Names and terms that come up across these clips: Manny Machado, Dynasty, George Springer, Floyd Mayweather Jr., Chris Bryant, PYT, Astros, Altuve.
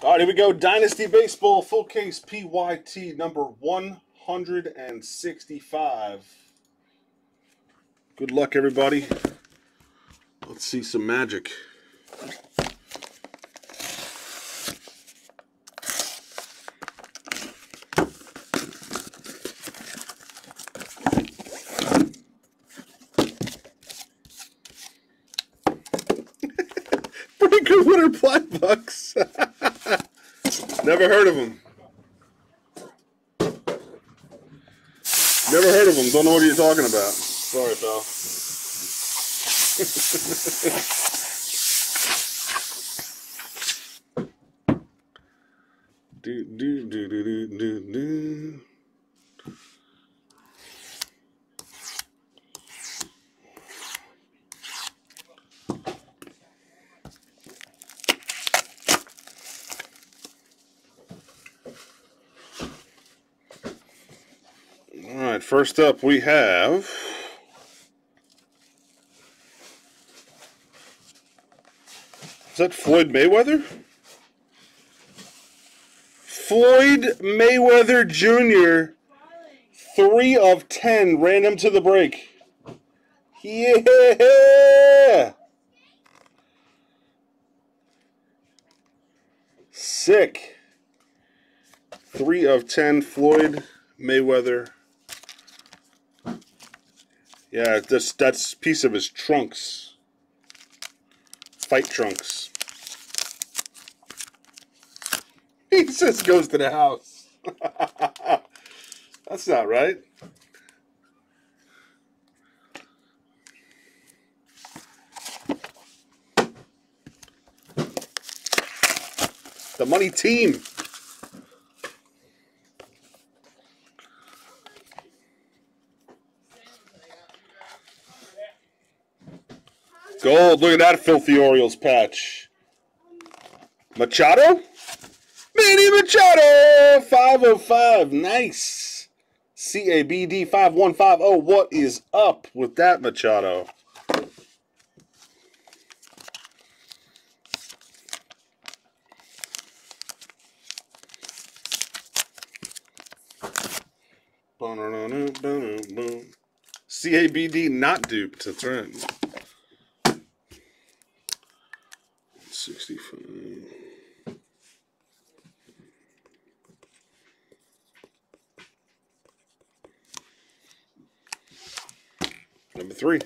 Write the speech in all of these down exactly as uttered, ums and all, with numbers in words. All right, here we go. Dynasty Baseball full case P Y T number one hundred sixty-five. Good luck, everybody. Let's see some magic. Pretty good winner, Platt Bucks. Never heard of him. Never heard of him. Don't know what you're talking about. Sorry, pal. do, do, do, do, do, do. All right, first up we have Is that Floyd Mayweather? Floyd Mayweather Junior three of ten, random to the break. Yeah! Sick. three of ten, Floyd Mayweather. Yeah, this, that's a piece of his trunks. Fight trunks. He just goes to the house. That's not right. The money team. Gold. Look at that filthy Orioles patch. Machado? Manny Machado, five oh five, nice. C A B D five one five oh, what is up with that Machado? C A B D not duped, that's right. sixty-five. Number three.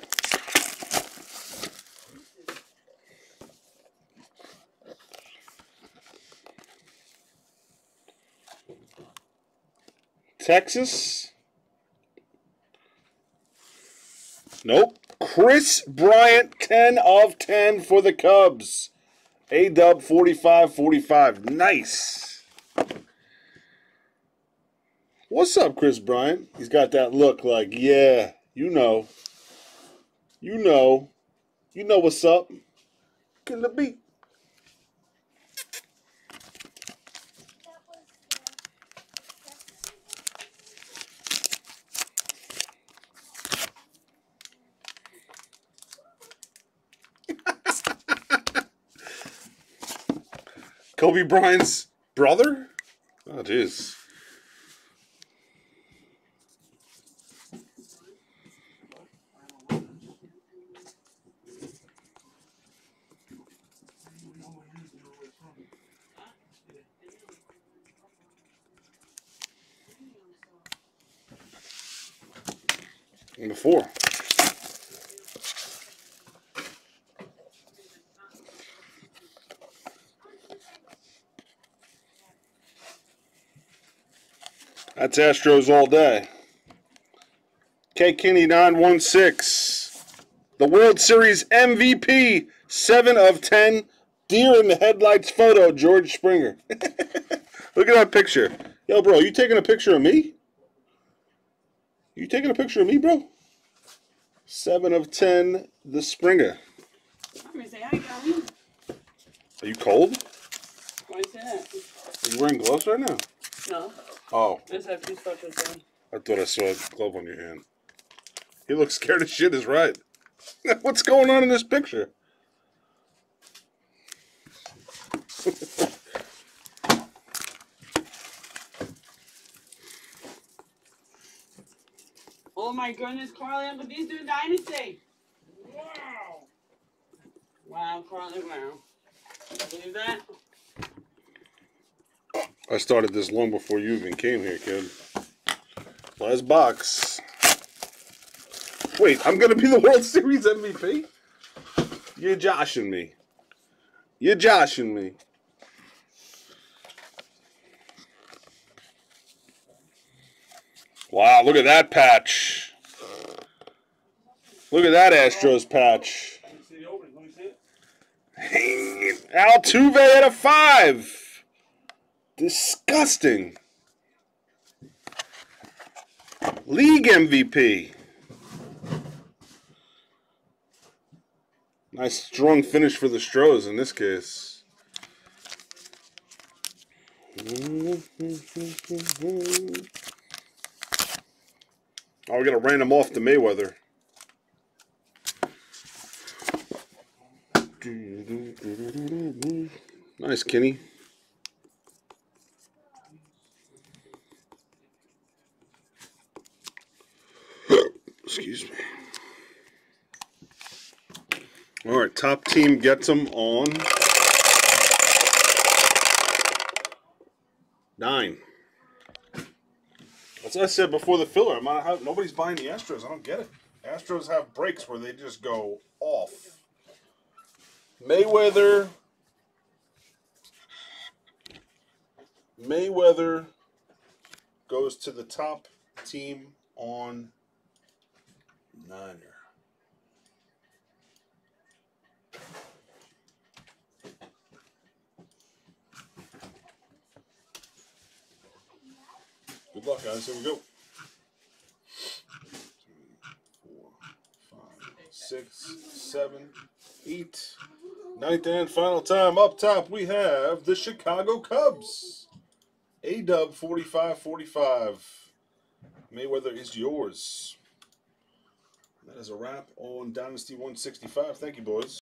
Texas. Nope. Chris Bryant, ten of ten for the Cubs. A-Dub, forty-five forty-five. Nice. What's up, Chris Bryant? He's got that look like, yeah, you know. You know, you know what's up. Kill the beat. Kobe Bryant's brother? Oh, jeez. Number four. That's Astros all day. K Kenny nine one six. The World Series M V P, seven of ten. Deer in the headlights photo, George Springer. Look at that picture. Yo, bro, you taking a picture of me? You taking a picture of me, bro? seven of ten, the Springer. I'm gonna say hi, Colin. Are you cold? Why is that? Are you wearing gloves right now? No. Oh. I thought I saw a glove on your hand. He looks scared as shit is right. What's going on in this picture? Oh my goodness, Carly, I'm with these dude Dynasty. Wow. Wow, Carly, wow. Believe that? I started this long before you even came here, kid. Last box. Wait, I'm going to be the World Series M V P? You're joshing me. You're joshing me. Wow, look at that patch. Look at that Astros patch. Altuve at a five. Disgusting. League M V P. Nice strong finish for the Stros in this case. Oh, we gotta ran him off to Mayweather. Nice, Kenny. Excuse me. All right, top team gets them on nine. As I said before the filler, I'm not, have, nobody's buying the Astros. I don't get it. Astros have breaks where they just go off. Mayweather. Mayweather goes to the top team on niner. Good luck, guys. Here we go. two, four, five, six, seven, eight. Ninth and final time. Up top, we have the Chicago Cubs. A-Dub forty-five forty-five. Mayweather is yours. That is a wrap on Dynasty one sixty-five. Thank you, boys.